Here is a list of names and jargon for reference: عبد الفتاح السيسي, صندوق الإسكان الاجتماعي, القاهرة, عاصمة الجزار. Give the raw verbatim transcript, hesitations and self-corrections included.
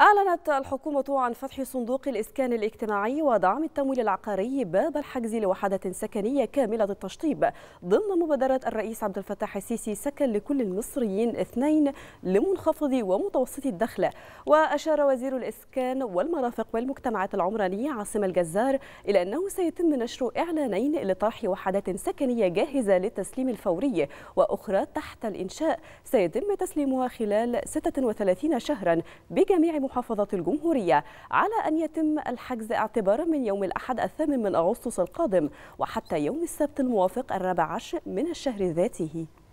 أعلنت الحكومة عن فتح صندوق الإسكان الاجتماعي ودعم التمويل العقاري باب الحجز لوحدة سكنية كاملة التشطيب ضمن مبادرة الرئيس عبد الفتاح السيسي سكن لكل المصريين اثنين لمنخفض ومتوسطي الدخل. وأشار وزير الإسكان والمرافق والمجتمعات العمرانية عاصمة الجزار إلى أنه سيتم نشر إعلانين لطرح وحدات سكنية جاهزة للتسليم الفوري وأخرى تحت الإنشاء سيتم تسليمها خلال ستة وثلاثين شهرا بجميع محافظة الجمهورية، على أن يتم الحجز اعتبارا من يوم الأحد الثامن من أغسطس القادم وحتى يوم السبت الموافق الرابع عشر من الشهر ذاته.